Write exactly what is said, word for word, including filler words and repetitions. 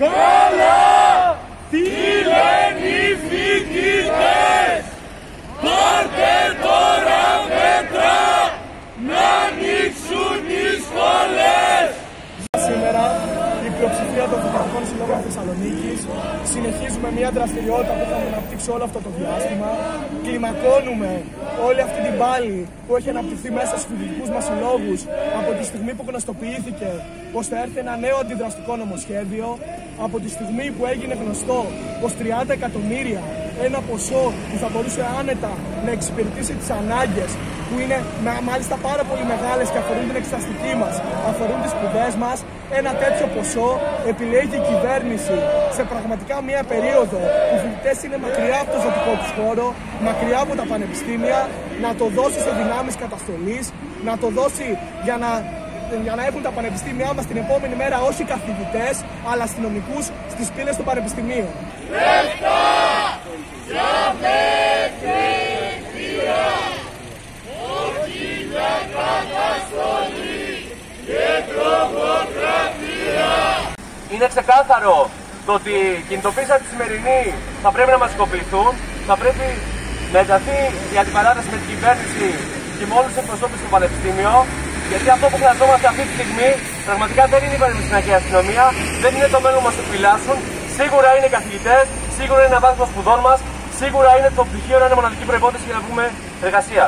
Καλά τηλενηφικητές, πάρτε τώρα μέτρα να ανοίξουν οι σχολές. Σήμερα η πλειοψηφία των Φοιτητικών Συλλόγων Θεσσαλονίκης συνεχίζουμε μια δραστηριότητα που θα αναπτύξει όλο αυτό το διάστημα. Κλιμακώνουμε όλη αυτή την πάλη που έχει αναπτυχθεί μέσα στους φοιτητικούς μας συλλόγους από τη στιγμή που γνωστοποιήθηκε πως θα έρθει ένα νέο αντιδραστικό νομοσχέδιο, από τη στιγμή που έγινε γνωστό πως τριάντα εκατομμύρια, ένα ποσό που θα μπορούσε άνετα να εξυπηρετήσει τις ανάγκες που είναι μάλιστα πάρα πολύ μεγάλες και αφορούν την εξεταστική μας, αφορούν τις σπουδές μας. Ένα τέτοιο ποσό επιλέγει η κυβέρνηση σε πραγματικά μια περίοδο που οι φοιτητές είναι μακριά από το ζωτικό τους χώρο, μακριά από τα πανεπιστήμια, να το δώσει σε δυνάμεις καταστολής, να το δώσει για να, για να έχουν τα πανεπιστήμια μας την επόμενη μέρα όχι καθηγητές, αλλά αστυνομικούς στις πύλες του πανεπιστημίου. Είναι ξεκάθαρο το ότι οι κινητοποίησεις από τη σημερινή θα πρέπει να μας κοπηθούν, θα πρέπει να ενταθεί η αντιπαράταση με την κυβέρνηση και με όλους τους εκπροσώπους στο πανεπιστήμιο, γιατί αυτό που χρειαζόμαστε αυτή τη στιγμή πραγματικά δεν είναι η πανεπιστημιακή αστυνομία, δεν είναι το μέλλον μας που φυλάσσουν, σίγουρα είναι οι καθηγητές, σίγουρα είναι ένα βάθος των σπουδών μας, σίγουρα είναι το πτυχίο να είναι μοναδική προϋπόθεση για να βγούμε εργασία.